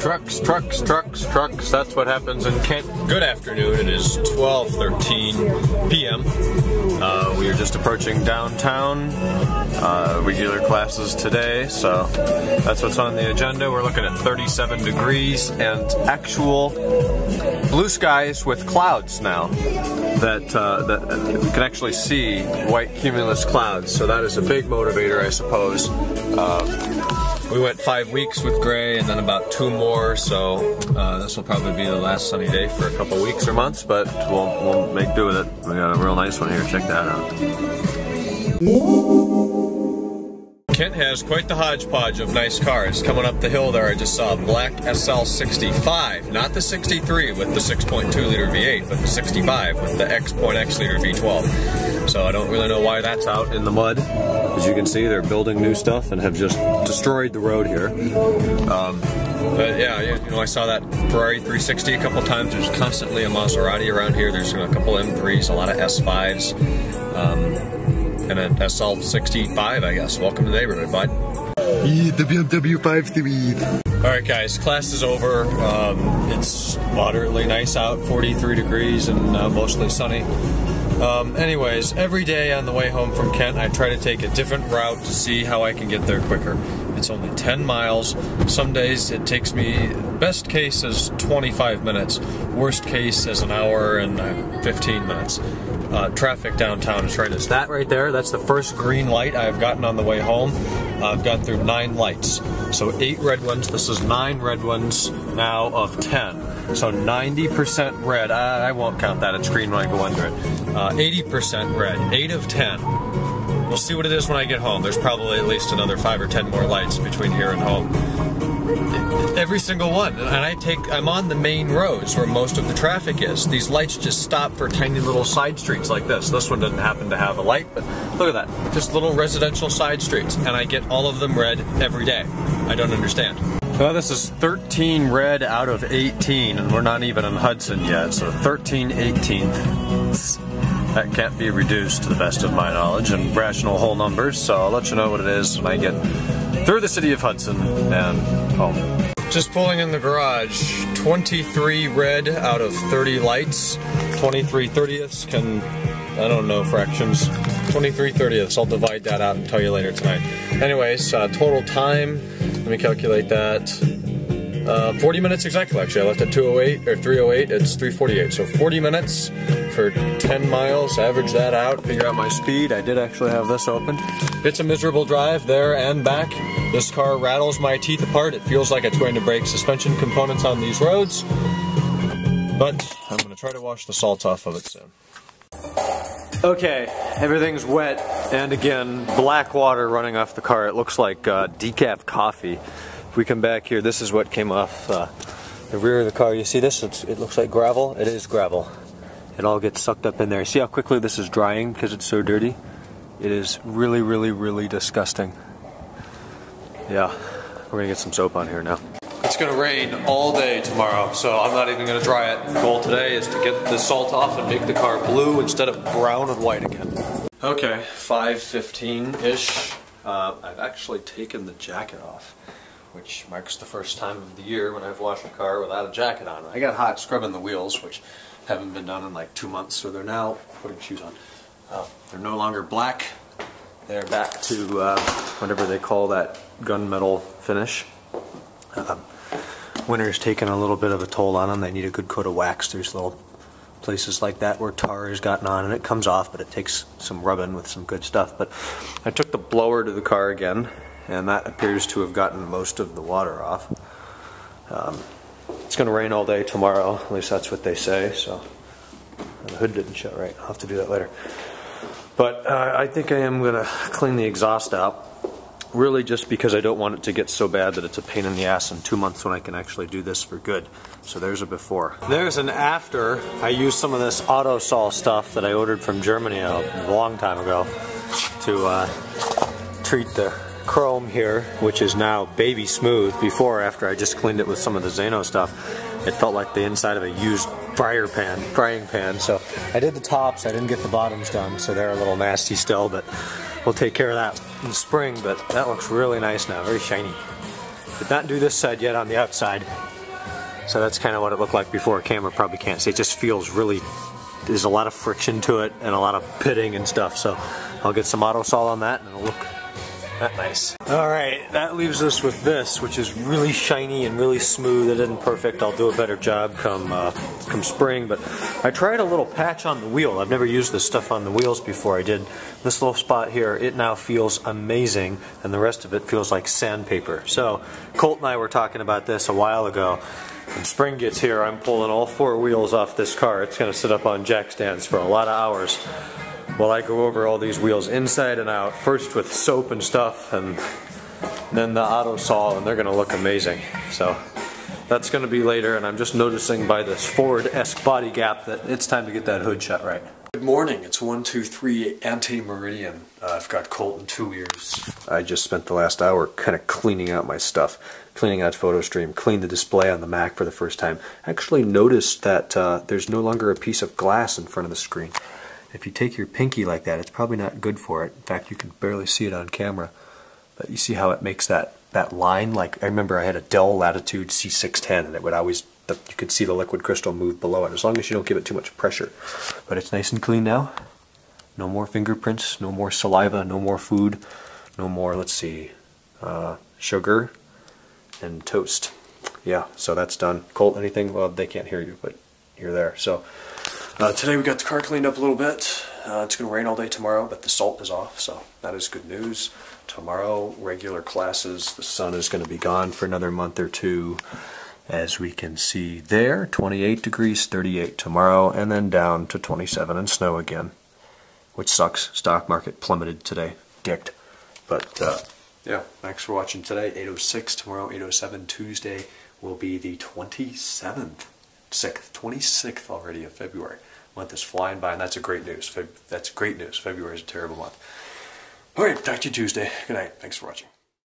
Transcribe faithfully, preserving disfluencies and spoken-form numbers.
Trucks, trucks, trucks, trucks. That's what happens in Kent. Good afternoon. It is twelve thirteen p m Uh, we are just approaching downtown. Uh, regular classes today, so that's what's on the agenda. We're looking at thirty-seven degrees and actual blue skies with clouds now. That, uh, that we can actually see white cumulus clouds. So that is a big motivator, I suppose. Uh, We went five weeks with gray and then about two more, so uh, this will probably be the last sunny day for a couple weeks or months, but we'll, we'll make do with it. We got a real nice one here, check that out. Kent has quite the hodgepodge of nice cars. Coming up the hill there, I just saw a black S L sixty-five, not the sixty-three with the six point two liter V eight, but the sixty-five with the X point X liter V twelve. So I don't really know why that's out in the mud. As you can see, they're building new stuff and have just destroyed the road here. Um, but yeah, you know, I saw that Ferrari three sixty a couple times. There's constantly a Maserati around here. There's you know, a couple M threes, a lot of S fives, um, and an S L sixty-five, I guess. Welcome to the neighborhood, bud. The B M W five three. Alright guys, class is over. Um, it's moderately nice out, forty-three degrees and uh, mostly sunny. Um, anyways, every day on the way home from Kent, I try to take a different route to see how I can get there quicker. It's only ten miles. Some days it takes me, best case is twenty-five minutes. Worst case is an hour and fifteen minutes. Uh, traffic downtown is right as that right there. That's the first green light I've gotten on the way home. I've got through nine lights. So eight red ones. This is nine red ones now of ten. So ninety percent red. I, I won't count that. It's green when I go under it. Uh, eighty percent red. eight of ten. We'll see what it is when I get home. There's probably at least another five or ten more lights between here and home. Every single one, and I take, I'm on the main roads where most of the traffic is. These lights just stop for tiny little side streets like this. This one doesn't happen to have a light, but look at that. Just little residential side streets, and I get all of them red every day. I don't understand. Well, this is thirteen red out of eighteen, and we're not even in Hudson yet, so thirteen eighteenths. That can't be reduced to the best of my knowledge and rational whole numbers, so I'll let you know what it is when I get through the city of Hudson and home. Just pulling in the garage, twenty-three red out of thirty lights, twenty-three thirtieths can, I don't know, fractions, twenty-three thirtieths, I'll divide that out and tell you later tonight. Anyways, uh, total time, let me calculate that. Uh, forty minutes exactly, actually. I left at two oh eight, or three oh eight, it's three forty-eight. So forty minutes for ten miles, average that out, figure out my speed. I did actually have this open. It's a miserable drive there and back. This car rattles my teeth apart. It feels like it's going to break suspension components on these roads. But I'm going to try to wash the salt off of it soon. Okay, everything's wet, and again, black water running off the car. It looks like uh, decaf coffee. If we come back here, this is what came off uh, the rear of the car. You see this? It's, it looks like gravel. It is gravel. It all gets sucked up in there. See how quickly this is drying because it's so dirty? It is really, really, really disgusting. Yeah, we're going to get some soap on here now. It's going to rain all day tomorrow, so I'm not even going to dry it. The goal today is to get the salt off and make the car blue instead of brown and white again. Okay, five fifteen-ish. Uh, I've actually taken the jacket off, which marks the first time of the year when I've washed a car without a jacket on. I got hot scrubbing the wheels, which haven't been done in like two months, so they're now putting shoes on. Uh, they're no longer black. They're back to uh, whatever they call that gunmetal finish. Um, winter's taken a little bit of a toll on them. They need a good coat of wax. There's little places like that where tar has gotten on, and it comes off, but it takes some rubbing with some good stuff. But I took the blower to the car again, and that appears to have gotten most of the water off. Um, it's going to rain all day tomorrow, at least that's what they say, so the hood didn't shut right. I'll have to do that later. But uh, I think I am going to clean the exhaust out, really just because I don't want it to get so bad that it's a pain in the ass in two months when I can actually do this for good. So there's a before. There's an after. I used some of this AutoSol stuff that I ordered from Germany a long time ago to uh, treat the chrome here, which is now baby smooth. Before, after I just cleaned it with some of the Xeno stuff, it felt like the inside of a used fryer pan, frying pan. So I did the tops, I didn't get the bottoms done, so they're a little nasty still, but we'll take care of that in the spring. But that looks really nice now, very shiny. Did not do this side yet on the outside. So that's kind of what it looked like before. Camera probably can't see. It just feels really, there's a lot of friction to it and a lot of pitting and stuff. So I'll get some AutoSol on that and it'll look that nice. All right, that leaves us with this, which is really shiny and really smooth. It isn't perfect. I'll do a better job come uh, come spring, but I tried a little patch on the wheel. I've never used this stuff on the wheels before. I did this little spot here. It now feels amazing, and the rest of it feels like sandpaper. So Colt and I were talking about this a while ago. When spring gets here, I'm pulling all four wheels off this car. It's going to sit up on jack stands for a lot of hours. Well, I go over all these wheels inside and out, first with soap and stuff, and then the AutoSol, and they're gonna look amazing. So that's gonna be later, and I'm just noticing by this Ford-esque body gap that it's time to get that hood shot right. Good morning, it's one two three anti-meridian. Uh, I've got Colton two ears. I just spent the last hour kind of cleaning out my stuff, cleaning out PhotoStream, cleaned the display on the Mac for the first time. I actually noticed that uh, there's no longer a piece of glass in front of the screen. If you take your pinky like that, it's probably not good for it. In fact, you can barely see it on camera. But you see how it makes that, that line? Like, I remember I had a Dell Latitude C six ten, and it would always, the, you could see the liquid crystal move below it, as long as you don't give it too much pressure. But it's nice and clean now. No more fingerprints, no more saliva, no more food, no more, let's see, uh, sugar and toast. Yeah, so that's done. Colt, anything? Well, they can't hear you, but you're there. So. Uh, today we got the car cleaned up a little bit. Uh, it's going to rain all day tomorrow, but the salt is off, so that is good news. Tomorrow, regular classes. The sun is going to be gone for another month or two. As we can see there, twenty-eight degrees, thirty-eight tomorrow, and then down to twenty-seven and snow again, which sucks. Stock market plummeted today. Dicked. But, uh, yeah, thanks for watching today. eight oh six, tomorrow, eight oh seven, Tuesday will be the twenty-seventh. twenty-sixth already of February. Month is flying by, and that's a great news. Feb that's great news. February is a terrible month. All right, talk to you Tuesday. Good night. Thanks for watching.